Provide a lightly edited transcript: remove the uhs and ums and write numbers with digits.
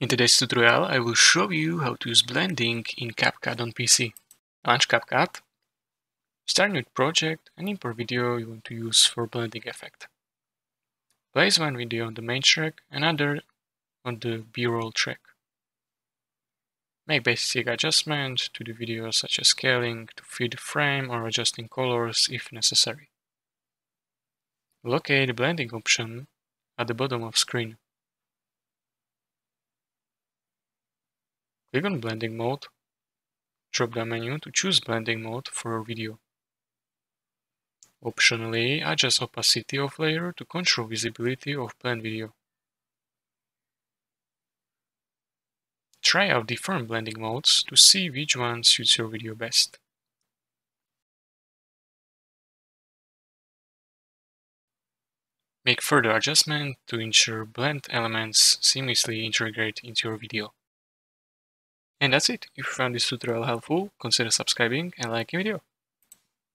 In today's tutorial, I will show you how to use blending in CapCut on PC. Launch CapCut, start new project, and import video you want to use for blending effect. Place one video on the main track, another on the B-roll track. Make basic adjustments to the video, such as scaling to fit the frame or adjusting colors if necessary. Locate the blending option at the bottom of screen. Click on blending mode, drop down menu to choose blending mode for your video. Optionally, adjust opacity of layer to control visibility of blend video. Try out different blending modes to see which one suits your video best. Make further adjustment to ensure blend elements seamlessly integrate into your video. And that's it. If you found this tutorial helpful, consider subscribing and liking the video.